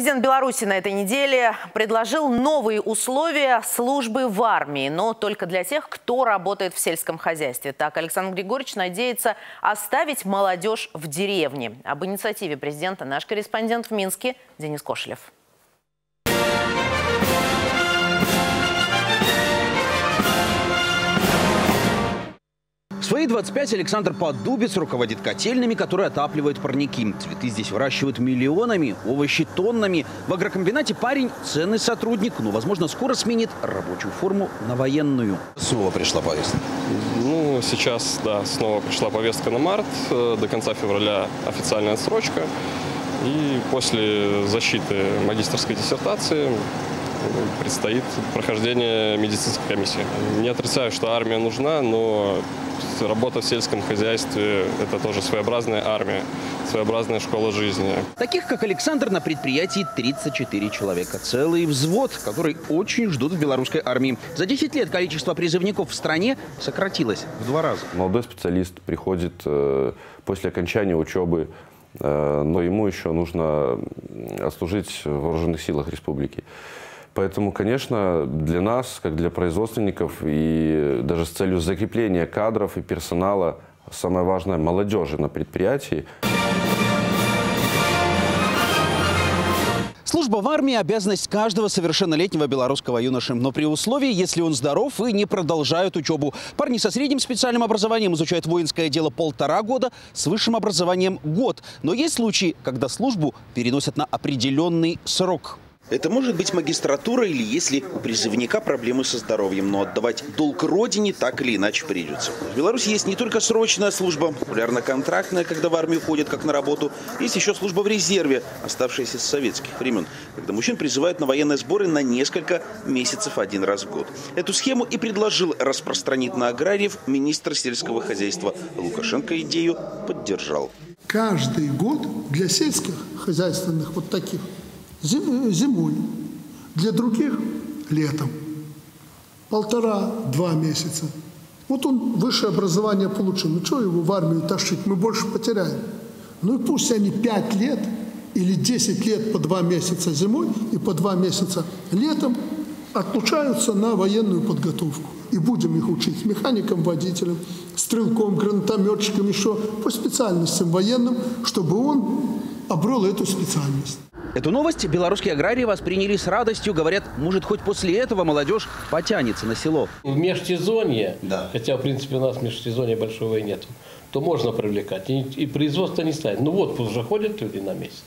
Президент Беларуси на этой неделе предложил новые условия службы в армии, но только для тех, кто работает в сельском хозяйстве. Так Александр Григорьевич надеется оставить молодежь в деревне. Об инициативе президента наш корреспондент в Минске Денис Кошелев. В свои 25 Александр Подубец руководит котельными, которые отапливают парники. Цветы здесь выращивают миллионами, овощи тоннами. В агрокомбинате парень ценный сотрудник, но, возможно, скоро сменит рабочую форму на военную. Снова пришла повестка? Ну, сейчас, да, снова пришла повестка на март. До конца февраля официальная отсрочка. И после защиты магистерской диссертации предстоит прохождение медицинской комиссии. Не отрицаю, что армия нужна, но работа в сельском хозяйстве – это тоже своеобразная армия, своеобразная школа жизни. Таких, как Александр, на предприятии 34 человека. Целый взвод, который очень ждут в белорусской армии. За 10 лет количество призывников в стране сократилось в 2 раза. Молодой специалист приходит после окончания учебы, но ему еще нужно отслужить в вооруженных силах республики. Поэтому, конечно, для нас, как для производственников, и даже с целью закрепления кадров и персонала, самое важное – молодежи на предприятии. Служба в армии – обязанность каждого совершеннолетнего белорусского юноши. Но при условии, если он здоров и не продолжает учебу. Парни со средним специальным образованием изучают воинское дело 1,5 года, с высшим образованием – 1 год. Но есть случаи, когда службу переносят на определенный срок. Это может быть магистратура или если у призывника проблемы со здоровьем, но отдавать долг родине так или иначе придется. В Беларуси есть не только срочная служба, популярно-контрактная, когда в армию ходят как на работу, есть еще служба в резерве, оставшаяся с советских времен, когда мужчин призывают на военные сборы на несколько месяцев 1 раз в год. Эту схему и предложил распространить на аграриев министр сельского хозяйства. Лукашенко идею поддержал. Каждый год для сельских хозяйственных вот таких зимой, для других – летом. 1,5–2 месяца. Вот он высшее образование получил. Ну что его в армию тащить? Мы больше потеряем. Ну и пусть они 5 лет или 10 лет по 2 месяца зимой и по 2 месяца летом отлучаются на военную подготовку. И будем их учить механикам, водителям, стрелком, гранатометчикам, еще по специальностям военным, чтобы он обрел эту специальность. Эту новость белорусские аграрии восприняли с радостью. Говорят, может, хоть после этого молодежь потянется на село. В межсезонье, да, хотя, в принципе, у нас межсезонья большого и нет, то можно привлекать. И производство не станет. Ну вот, уже ходят люди на месяц.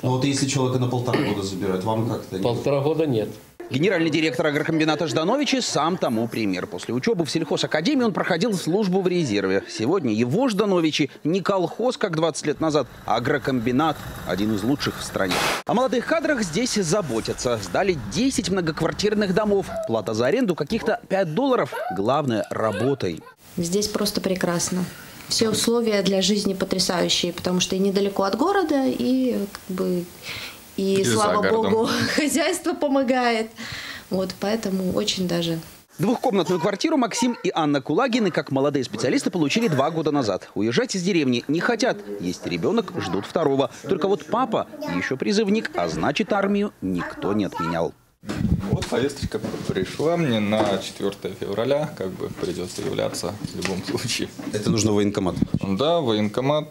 Там. Ну вот если человека на 1,5 года забирают, вам как-то... 1,5 года нет. Генеральный директор агрокомбината Ждановичи сам тому пример. После учебы в сельхозакадемии он проходил службу в резерве. Сегодня его Ждановичи не колхоз, как 20 лет назад, а агрокомбинат – один из лучших в стране. О молодых кадрах здесь заботятся. Сдали 10 многоквартирных домов. Плата за аренду каких-то $5. Главное – работой. Здесь просто прекрасно. Все условия для жизни потрясающие, потому что и недалеко от города, и как бы... И, слава богу, хозяйство помогает. Вот, поэтому очень даже. Двухкомнатную квартиру Максим и Анна Кулагины, как молодые специалисты, получили 2 года назад. Уезжать из деревни не хотят. Есть ребенок, ждут 2-го. Только вот папа еще призывник, а значит армию никто не отменял. Вот повесточка пришла мне на 4 февраля. Как бы придется являться в любом случае. Это нужно в военкомат? Да, военкомат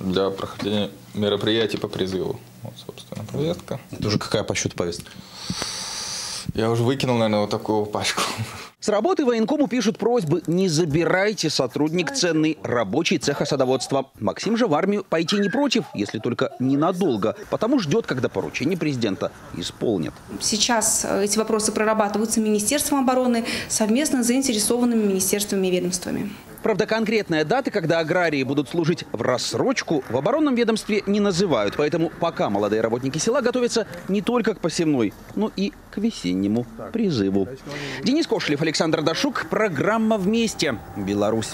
для прохождения мероприятий по призыву. Вот, собственно, повестка. Это уже какая по счету повестка? Я уже выкинул, наверное, вот такую пачку. С работы военкому пишут просьбы: не забирайте, сотрудник ценный, рабочий цеха садоводства. Максим же в армию пойти не против, если только ненадолго, потому ждет, когда поручение президента исполнят. Сейчас эти вопросы прорабатываются Министерством обороны совместно с заинтересованными министерствами и ведомствами. Правда, конкретные даты, когда аграрии будут служить в рассрочку, в оборонном ведомстве не называют. Поэтому пока молодые работники села готовятся не только к посевной, но и к весеннему призыву. Денис Кошелев, Александр Дашук. Программа «Вместе. Беларусь».